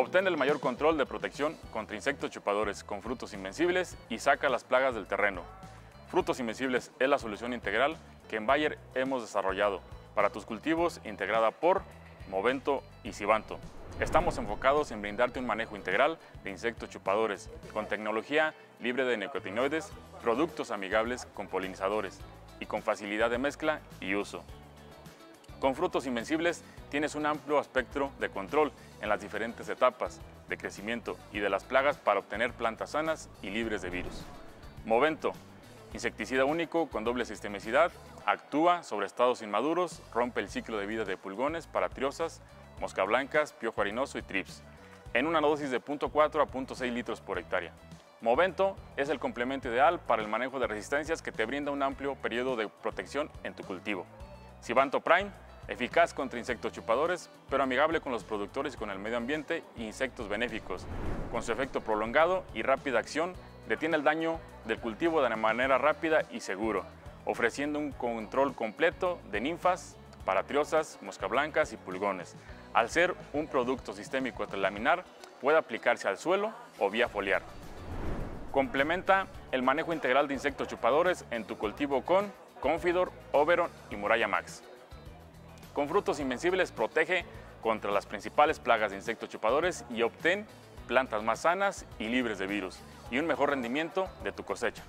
Obtén el mayor control de protección contra insectos chupadores con Frutos Invencibles y saca las plagas del terreno. Frutos Invencibles es la solución integral que en Bayer hemos desarrollado para tus cultivos, integrada por Movento y Sivanto. Estamos enfocados en brindarte un manejo integral de insectos chupadores con tecnología libre de nicotinoides, productos amigables con polinizadores y con facilidad de mezcla y uso. Con Frutos Invencibles tienes un amplio espectro de control en las diferentes etapas de crecimiento y de las plagas para obtener plantas sanas y libres de virus. Movento, insecticida único con doble sistemicidad, actúa sobre estados inmaduros, rompe el ciclo de vida de pulgones para triosas, moscablancas, piojo harinoso y trips, en una dosis de 0.4 a 0.6 litros por hectárea. Movento es el complemento ideal para el manejo de resistencias que te brinda un amplio periodo de protección en tu cultivo. Sivanto Prime, eficaz contra insectos chupadores, pero amigable con los productores y con el medio ambiente e insectos benéficos. Con su efecto prolongado y rápida acción, detiene el daño del cultivo de manera rápida y seguro, ofreciendo un control completo de ninfas, paratriosas, moscablancas y pulgones. Al ser un producto sistémico extralaminar, puede aplicarse al suelo o vía foliar. Complementa el manejo integral de insectos chupadores en tu cultivo con Confidor, Oberon y Muralla Max. Con Frutos Invencibles protege contra las principales plagas de insectos chupadores y obtén plantas más sanas y libres de virus y un mejor rendimiento de tu cosecha.